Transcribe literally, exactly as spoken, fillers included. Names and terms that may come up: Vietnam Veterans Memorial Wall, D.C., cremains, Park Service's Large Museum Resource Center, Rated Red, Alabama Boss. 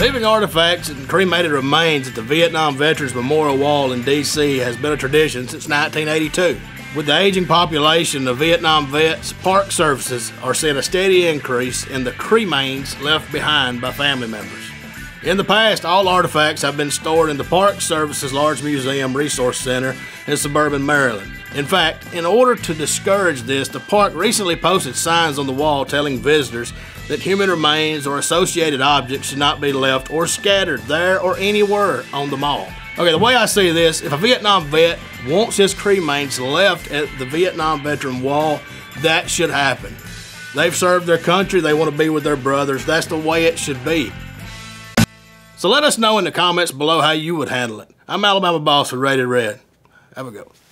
Leaving artifacts and cremated remains at the Vietnam Veterans Memorial Wall in D C has been a tradition since nineteen eighty-two. With the aging population of Vietnam vets, park services are seeing a steady increase in the cremains left behind by family members. In the past, all artifacts have been stored in the Park Service's Large Museum Resource Center in suburban Maryland. In fact, in order to discourage this, the park recently posted signs on the wall telling visitors that human remains or associated objects should not be left or scattered there or anywhere on the mall. Okay, the way I see this, if a Vietnam vet wants his cremains left at the Vietnam Veteran Wall, that should happen. They've served their country, they want to be with their brothers, that's the way it should be. So let us know in the comments below how you would handle it. I'm Alabama Boss with Rated Red. Have a good one.